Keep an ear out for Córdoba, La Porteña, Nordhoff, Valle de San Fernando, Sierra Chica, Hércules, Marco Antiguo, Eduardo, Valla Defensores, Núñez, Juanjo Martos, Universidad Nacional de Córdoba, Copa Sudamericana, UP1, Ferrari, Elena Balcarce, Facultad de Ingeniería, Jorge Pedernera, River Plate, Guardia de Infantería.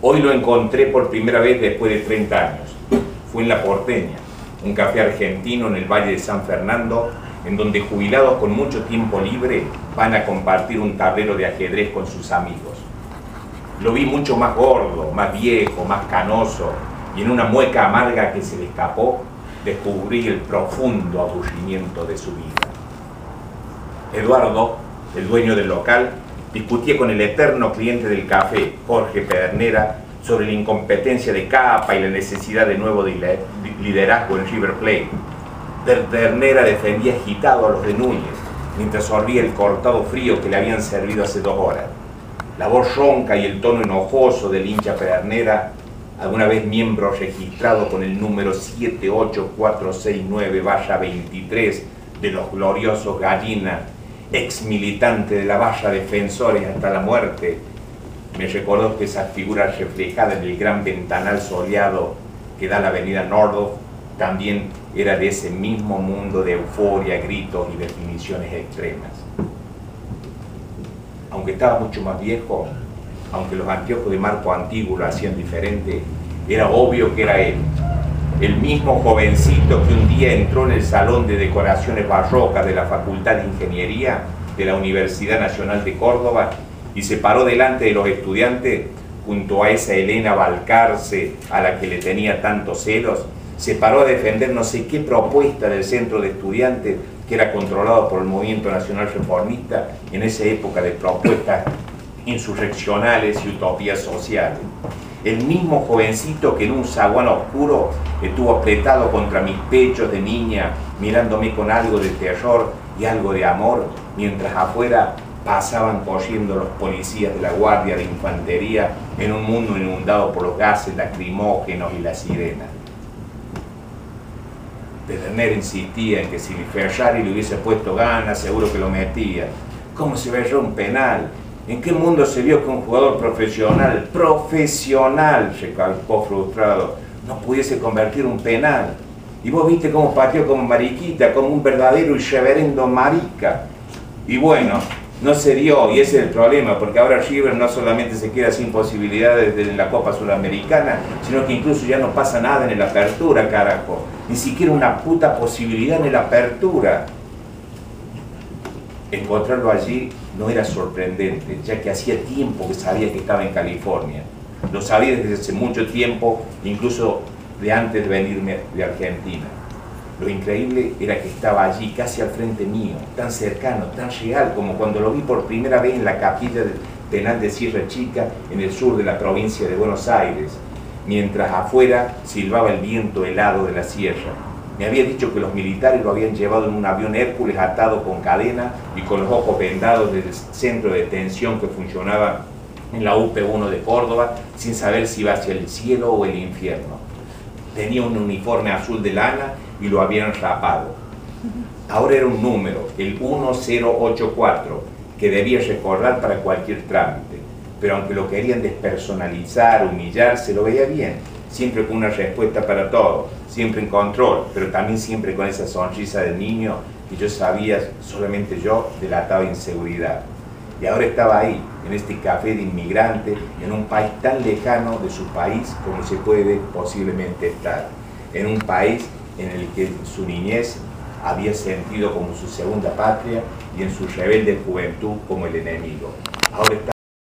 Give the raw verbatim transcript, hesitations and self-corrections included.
Hoy lo encontré por primera vez después de treinta años. Fue en La Porteña, un café argentino en el Valle de San Fernando, en donde jubilados con mucho tiempo libre van a compartir un tablero de ajedrez con sus amigos. Lo vi mucho más gordo, más viejo, más canoso, y en una mueca amarga que se le escapó, descubrí el profundo aburrimiento de su vida. Eduardo, el dueño del local, discutía con el eterno cliente del café, Jorge Pedernera, sobre la incompetencia de Capa y la necesidad de nuevo de liderazgo en River Plate. Pedernera defendía agitado a los de Núñez, mientras sorbía el cortado frío que le habían servido hace dos horas. La voz ronca y el tono enojoso del hincha Pedernera, alguna vez miembro registrado con el número siete ocho cuatro seis nueve veintitrés de los gloriosos Gallina, ex militante de la Valla Defensores hasta la muerte, me recordó que esa figura reflejada en el gran ventanal soleado que da la avenida Nordhoff también era de ese mismo mundo de euforia, gritos y definiciones extremas. Aunque estaba mucho más viejo, aunque los anteojos de Marco Antiguo lo hacían diferente, era obvio que era él, el mismo jovencito que un día entró en el salón de decoraciones barrocas de la Facultad de Ingeniería de la Universidad Nacional de Córdoba y se paró delante de los estudiantes junto a esa Elena Balcarce a la que le tenía tantos celos, se paró a defender no sé qué propuesta del centro de estudiantes que era controlado por el movimiento nacional reformista en esa época de propuestas insurreccionales y utopías sociales. El mismo jovencito que en un zaguán oscuro estuvo apretado contra mis pechos de niña, mirándome con algo de terror y algo de amor, mientras afuera pasaban corriendo los policías de la Guardia de Infantería en un mundo inundado por los gases lacrimógenos y las sirenas. Pedernera insistía en que si Ferrari le hubiese puesto ganas, seguro que lo metía. ¿Cómo se veía un penal? ¿En qué mundo se vio que un jugador profesional, profesional, recalcó frustrado, no pudiese convertir un penal? Y vos viste cómo pateó como mariquita, como un verdadero y reverendo marica. Y bueno, no se dio, y ese es el problema, porque ahora River no solamente se queda sin posibilidades en la Copa Sudamericana, sino que incluso ya no pasa nada en el Apertura, carajo. Ni siquiera una puta posibilidad en el Apertura. Encontrarlo allí no era sorprendente, ya que hacía tiempo que sabía que estaba en California. Lo sabía desde hace mucho tiempo, incluso de antes de venirme de Argentina. Lo increíble era que estaba allí, casi al frente mío, tan cercano, tan real, como cuando lo vi por primera vez en la capilla del penal de Sierra Chica, en el sur de la provincia de Buenos Aires, mientras afuera silbaba el viento helado de la sierra. Me había dicho que los militares lo habían llevado en un avión Hércules atado con cadena y con los ojos vendados del centro de detención que funcionaba en la U P uno de Córdoba, sin saber si iba hacia el cielo o el infierno. Tenía un uniforme azul de lana y lo habían rapado. Ahora era un número, el uno cero ocho cuatro, que debía recordar para cualquier trámite, pero aunque lo querían despersonalizar, humillar, se lo veía bien, siempre con una respuesta para todo, siempre en control, pero también siempre con esa sonrisa del niño que yo sabía, solamente yo, delataba inseguridad. Y ahora estaba ahí, en este café de inmigrantes, en un país tan lejano de su país como se puede posiblemente estar, en un país en el que su niñez había sentido como su segunda patria y en su rebelde juventud como el enemigo. Ahora